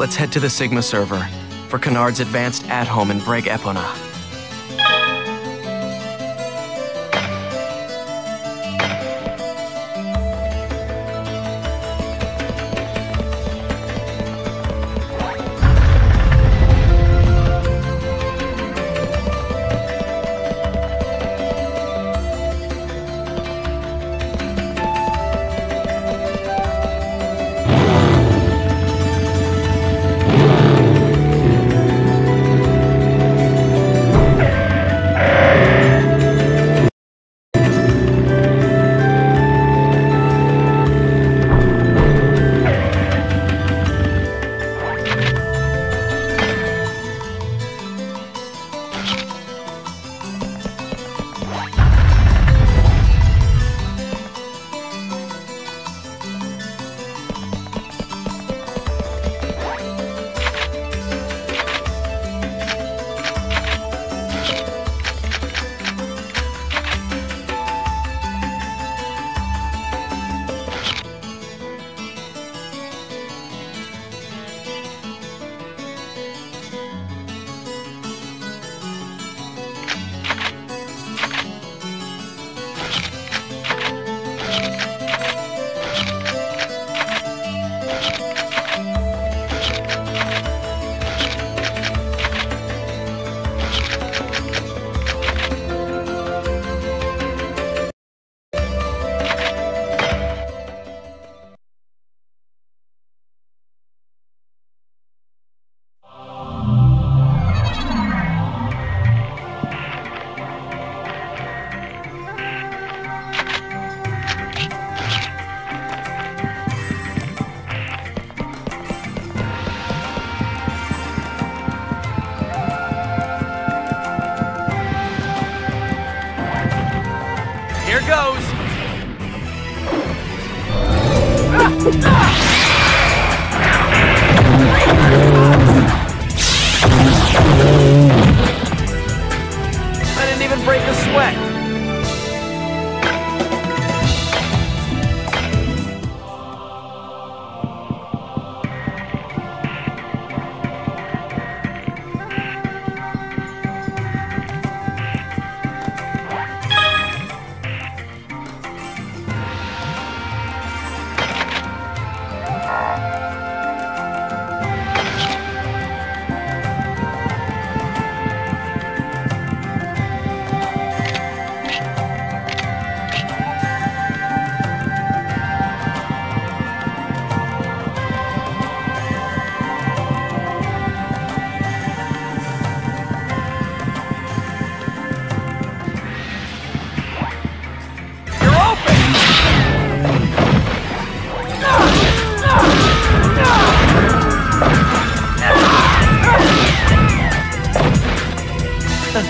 Let's head to the Sigma server for Kennard's Advanced At Home in Breg Epona.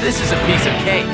This is a piece of cake.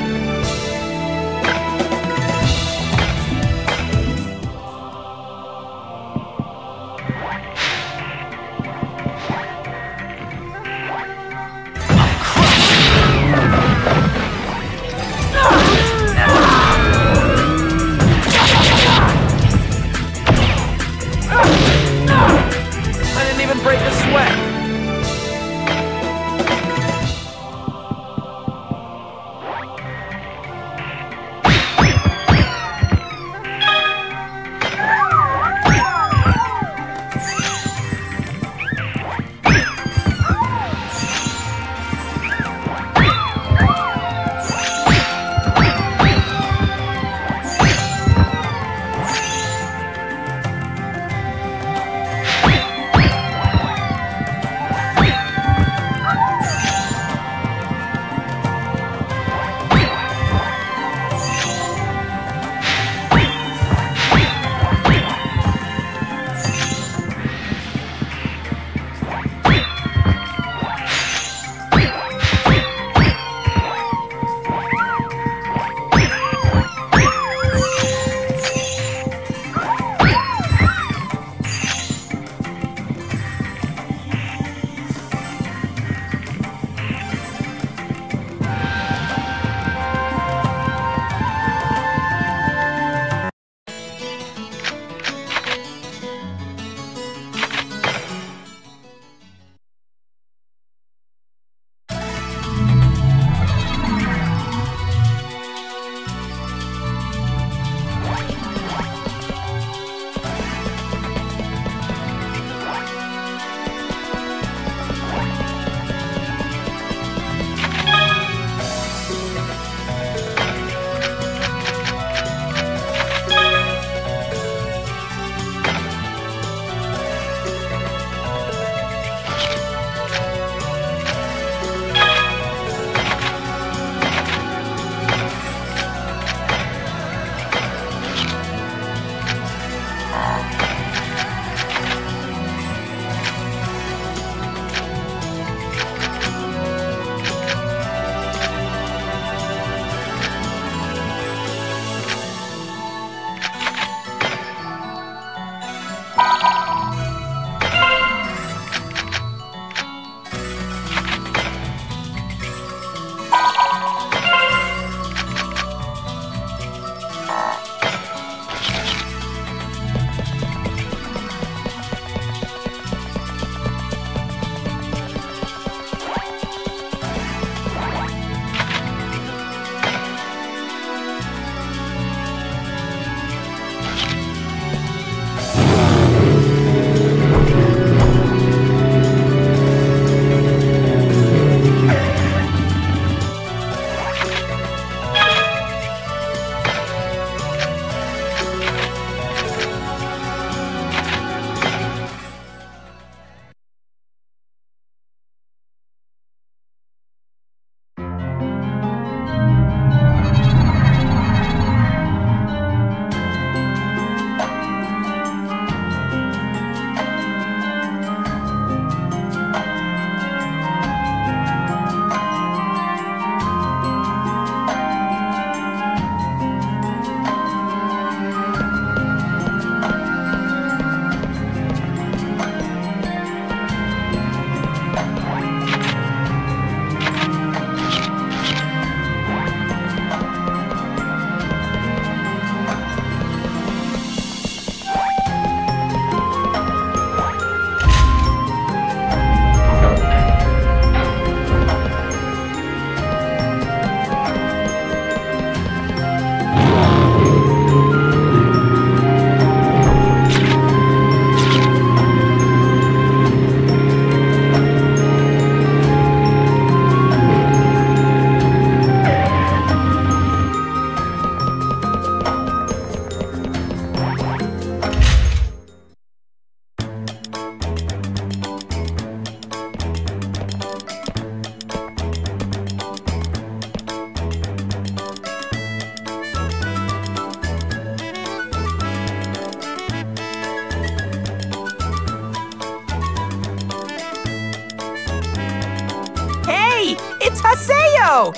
Wow!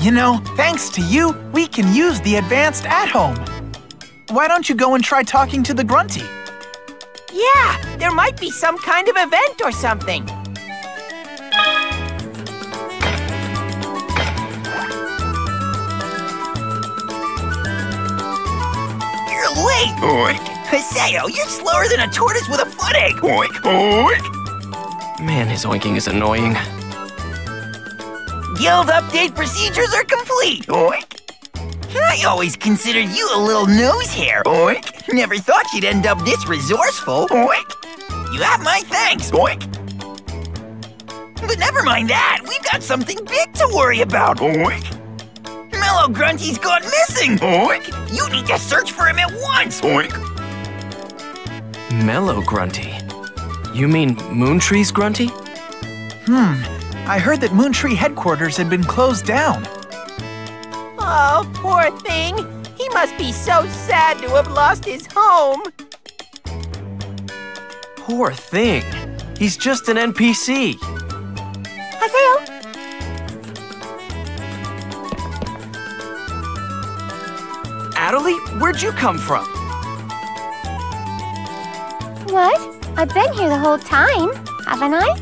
You know, thanks to you, we can use the advanced at home. Why don't you go and try talking to the Grunty? Yeah, there might be some kind of event or something. You're late, oink. Haseo, you're slower than a tortoise with a foot egg. Oink, oink. Man, his oinking is annoying. Guild update procedures are complete, oink. I always considered you a little nose hair, oink. Never thought you'd end up this resourceful, oink. You have my thanks, oink. But never mind that, we've got something big to worry about, oink. Mellow Grunty's gone missing, oink. You need to search for him at once, oink. Mellow Grunty? You mean Moon Tree's Grunty? I heard that Moon Tree headquarters had been closed down. Oh, poor thing. He must be so sad to have lost his home. Poor thing. He's just an NPC. Haseo. Adelie, where'd you come from? What? I've been here the whole time, haven't I?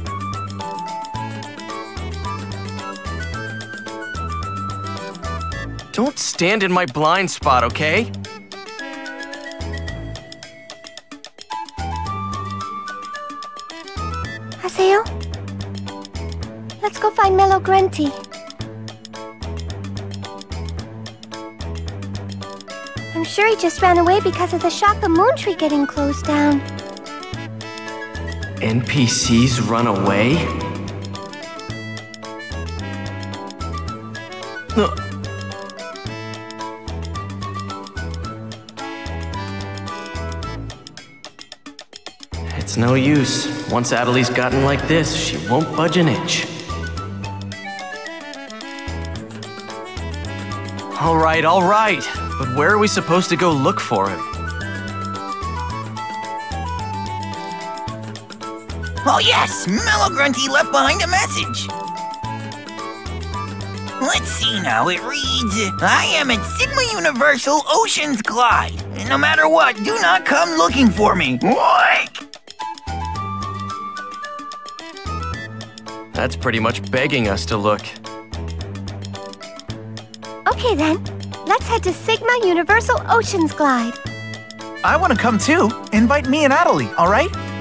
Don't stand in my blind spot, okay? Haseo? Let's go find Mellow Grunty. I'm sure he just ran away because of the shock of Moon Tree getting closed down. NPCs run away? No. It's no use. Once Adelie's gotten like this, she won't budge an inch. All right, but where are we supposed to go look for him? Oh yes, Mellow Grunty left behind a message. Let's see now, it reads, I am at Sigma Universal Ocean's Glide. And no matter what, do not come looking for me. Oink! That's pretty much begging us to look. Okay then, let's head to Sigma Universal Ocean's Glide. I want to come too. Invite me and Adelie, all right?